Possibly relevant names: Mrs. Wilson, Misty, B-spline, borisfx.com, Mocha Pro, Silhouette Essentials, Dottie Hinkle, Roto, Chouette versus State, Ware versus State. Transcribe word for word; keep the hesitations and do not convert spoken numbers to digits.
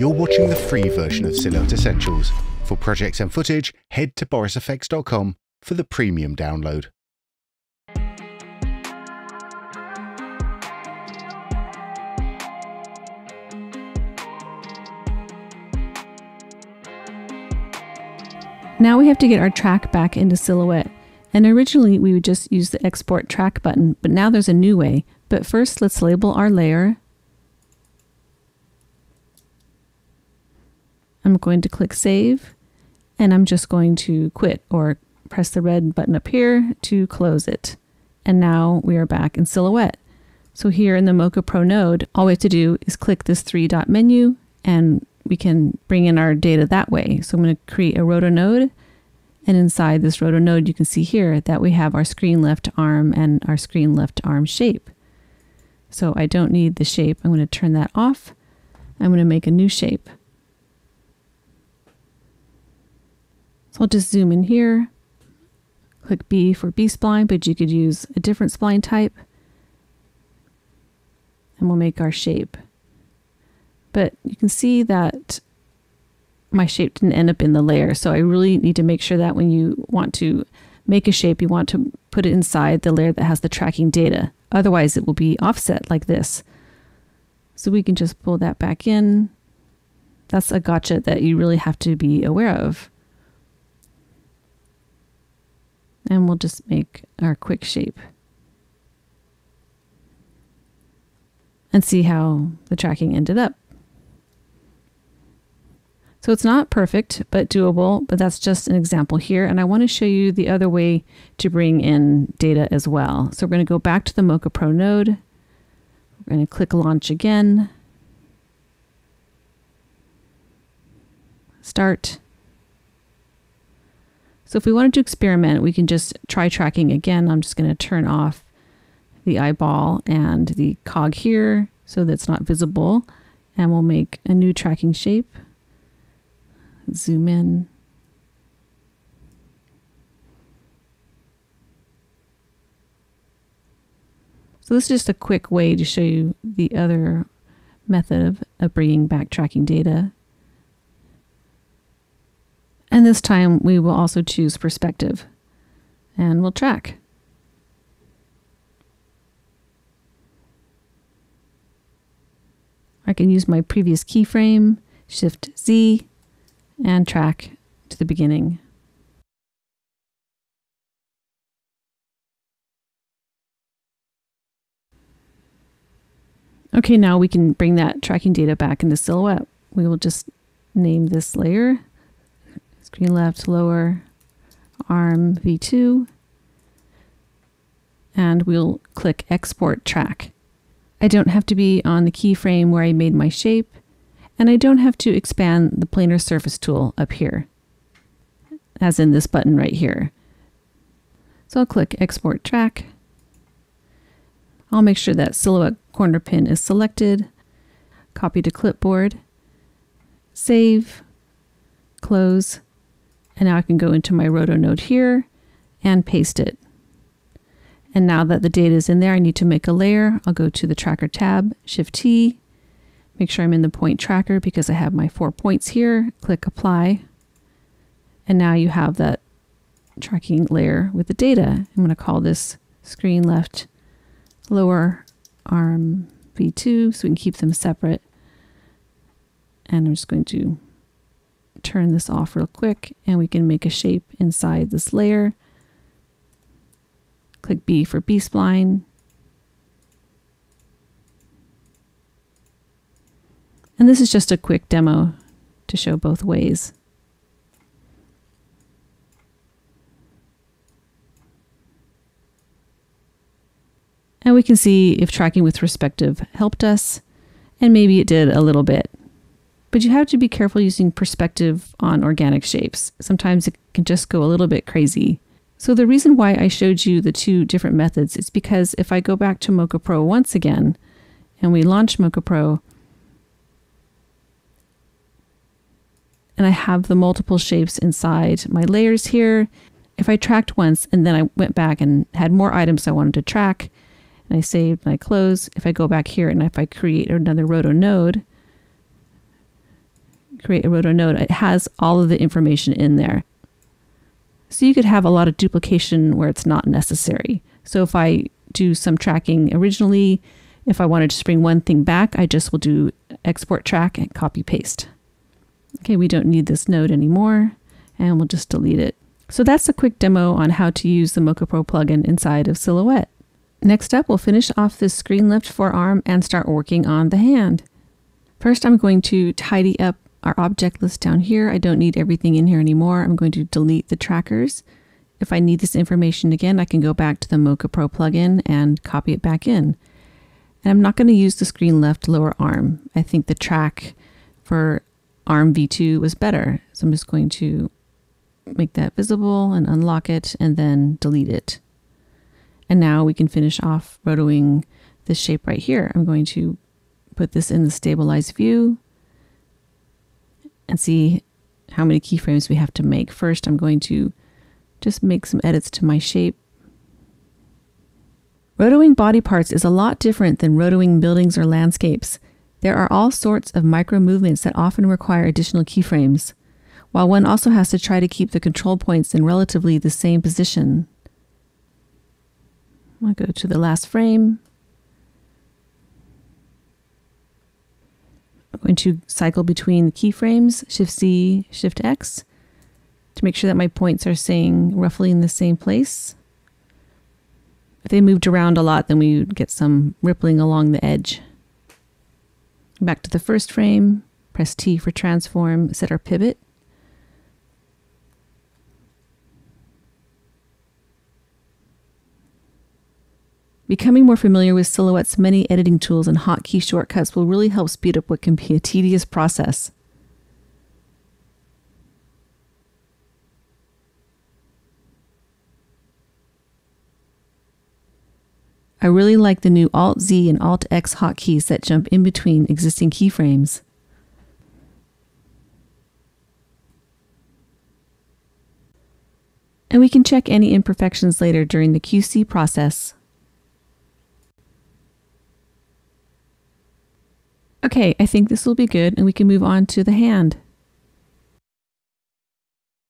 You're watching the free version of Silhouette Essentials. For projects and footage, head to boris f x dot com for the premium download. Now we have to get our track back into Silhouette, and originally we would just use the export track button, but now there's a new way. But first let's label our layer. I'm going to click save, and I'm just going to quit or press the red button up here to close it. And now we are back in Silhouette. So here in the Mocha Pro node, all we have to do is click this three dot menu and we can bring in our data that way. So I'm going to create a Roto node, and inside this Roto node, you can see here that we have our screen left arm and our screen left arm shape. So I don't need the shape. I'm going to turn that off. I'm going to make a new shape. So I'll just zoom in here, click B for B-spline, but you could use a different spline type, and we'll make our shape. But you can see that my shape didn't end up in the layer. So I really need to make sure that when you want to make a shape, you want to put it inside the layer that has the tracking data. Otherwise it will be offset like this. So we can just pull that back in. That's a gotcha that you really have to be aware of. And we'll just make our quick shape and see how the tracking ended up. So it's not perfect, but doable, but that's just an example here. And I want to show you the other way to bring in data as well. So we're going to go back to the Mocha Pro node. We're going to click launch again. Start. So if we wanted to experiment, we can just try tracking again. I'm just going to turn off the eyeball and the cog here so that's not visible, and we'll make a new tracking shape. Zoom in. So this is just a quick way to show you the other method of bringing back tracking data. And this time we will also choose perspective, and we'll track. I can use my previous keyframe, Shift Z, and track to the beginning. Okay, now we can bring that tracking data back into Silhouette. We will just name this layer screen left lower arm V two, and we'll click export track. I don't have to be on the keyframe where I made my shape, and I don't have to expand the planar surface tool up here, as in this button right here. So I'll click export track. I'll make sure that Silhouette corner pin is selected, copy to clipboard, save, close. And now I can go into my Roto node here and paste it. And now that the data is in there, I need to make a layer. I'll go to the tracker tab, Shift T, make sure I'm in the point tracker because I have my four points here, click apply. And now you have that tracking layer with the data. I'm going to call this screen left lower arm V two so we can keep them separate. And I'm just going to turn this off real quick, and we can make a shape inside this layer. Click B for B-spline. And this is just a quick demo to show both ways. And we can see if tracking with perspective helped us, and maybe it did a little bit. But you have to be careful using perspective on organic shapes. Sometimes it can just go a little bit crazy. So the reason why I showed you the two different methods is because if I go back to Mocha Pro once again, and we launch Mocha Pro, and I have the multiple shapes inside my layers here. If I tracked once and then I went back and had more items I wanted to track, and I saved and I close, if I go back here and if I create another Roto node, create a roto node, it has all of the information in there. So you could have a lot of duplication where it's not necessary. So if I do some tracking originally, if I wanted to bring one thing back, I just will do export track and copy paste. Okay, we don't need this node anymore, and we'll just delete it. So that's a quick demo on how to use the Mocha Pro plugin inside of Silhouette. Next up, we'll finish off this screen lift forearm and start working on the hand. First, I'm going to tidy up our object list down here. I don't need everything in here anymore. I'm going to delete the trackers. If I need this information again, I can go back to the Mocha Pro plugin and copy it back in. And I'm not going to use the screen left lower arm. I think the track for arm V two was better. So I'm just going to make that visible and unlock it and then delete it. And now we can finish off rotoing this shape right here. I'm going to put this in the stabilized view and see how many keyframes we have to make. First, I'm going to just make some edits to my shape. Rotoing body parts is a lot different than rotoing buildings or landscapes. There are all sorts of micro movements that often require additional keyframes, while one also has to try to keep the control points in relatively the same position. I'll go to the last frame. I'm going to cycle between keyframes, Shift-Z, Shift-X, to make sure that my points are staying roughly in the same place. If they moved around a lot, then we would get some rippling along the edge. Back to the first frame, press T for transform, set our pivot. Becoming more familiar with Silhouette's many editing tools and hotkey shortcuts will really help speed up what can be a tedious process. I really like the new Alt-Z and Alt-X hotkeys that jump in between existing keyframes. And we can check any imperfections later during the Q C process. Okay, I think this will be good, and we can move on to the hand.